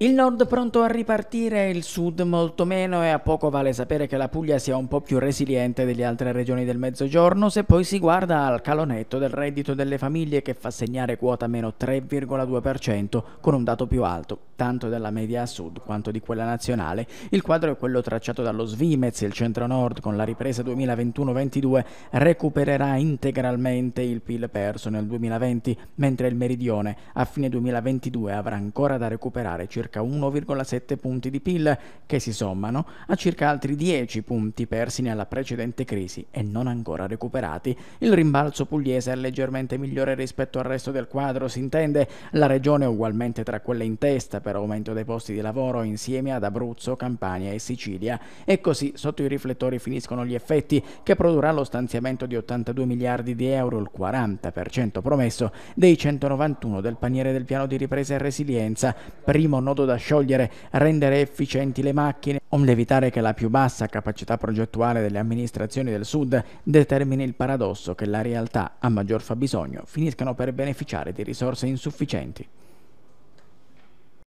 Il nord pronto a ripartire, il sud molto meno, e a poco vale sapere che la Puglia sia un po' più resiliente delle altre regioni del Mezzogiorno se poi si guarda al calonetto del reddito delle famiglie, che fa segnare quota meno 3,2% con un dato più alto, tanto della media a sud quanto di quella nazionale. Il quadro è quello tracciato dallo Svimez. Il centro-nord con la ripresa 2021-22 recupererà integralmente il PIL perso nel 2020, mentre il meridione a fine 2022 avrà ancora da recuperare circa 1,7 punti di PIL, che si sommano a circa altri 10 punti persi nella precedente crisi e non ancora recuperati. Il rimbalzo pugliese è leggermente migliore rispetto al resto del quadro, si intende. La regione è ugualmente tra quelle in testa per aumento dei posti di lavoro, insieme ad Abruzzo, Campania e Sicilia. E così sotto i riflettori finiscono gli effetti che produrrà lo stanziamento di 82 miliardi di euro, il 40% promesso dei 191 del paniere del piano di ripresa e resilienza. Primo nodo da sciogliere: rendere efficienti le macchine, onde evitare che la più bassa capacità progettuale delle amministrazioni del sud determini il paradosso che la realtà a maggior fabbisogno finiscano per beneficiare di risorse insufficienti.